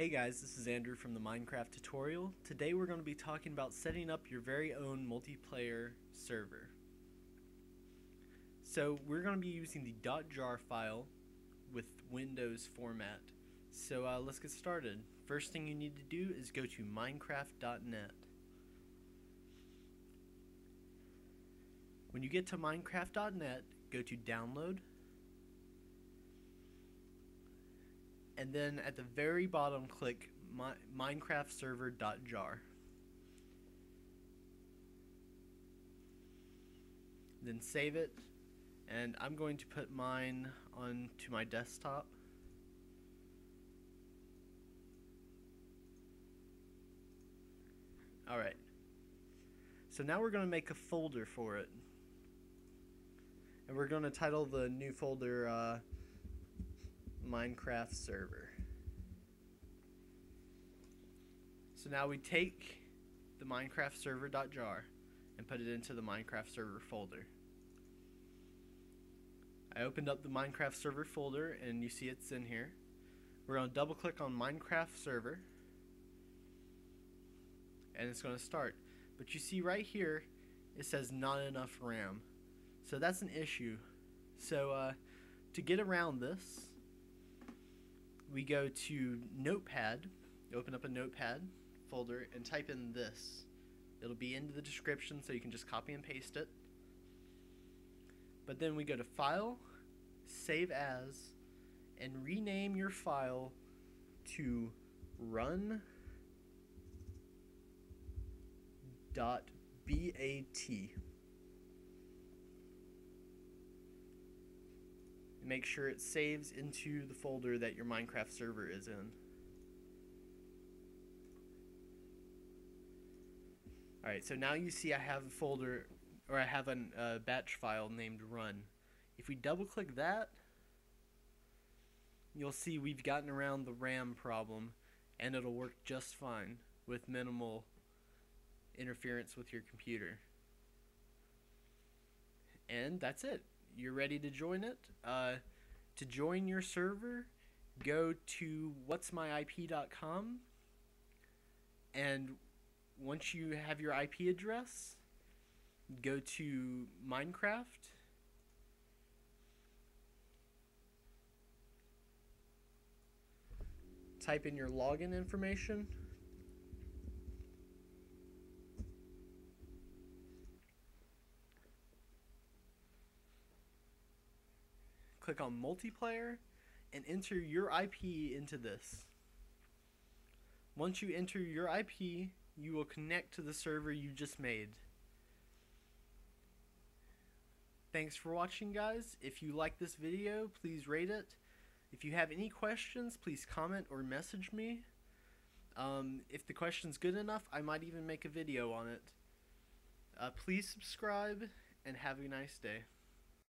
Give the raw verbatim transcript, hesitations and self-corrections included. Hey guys, this is Andrew from the Minecraft tutorial. Today we're going to be talking about setting up your very own multiplayer server. So we're going to be using the .jar file with Windows format. So uh, let's get started. First thing you need to do is go to Minecraft dot net. When you get to Minecraft dot net, go to Download. And then at the very bottom, click my, Minecraft server.jar. Then save it. And I'm going to put mine onto my desktop. Alright. So now we're going to make a folder for it. And we're going to title the new folder uh, Minecraft server. So now we take the Minecraft server.jar and put it into the Minecraft server folder. I opened up the Minecraft server folder and you see it's in here. We're going to double click on Minecraft server and it's going to start. But you see right here it says not enough RAM. So that's an issue. So uh, to get around this, we go to Notepad, open up a Notepad folder, and type in this. It'll be into the description, so you can just copy and paste it. But then we go to File, Save As, and rename your file to run dot bat. Make sure it saves into the folder that your Minecraft server is in. Alright, so now you see I have a folder, or I have a uh, batch file named run. If we double click that, you'll see we've gotten around the RAM problem and it'll work just fine with minimal interference with your computer. And that's it. You're ready to join it. Uh, to join your server, go to what's my I P dot com, and once you have your I P address, go to Minecraft, type in your login information, click on multiplayer and enter your I P into this. Once you enter your I P, you will connect to the server you just made. Thanks for watching, guys. If you like this video, please rate it. If you have any questions, please comment or message me. Um, if the question's good enough, I might even make a video on it. Uh, please subscribe and have a nice day.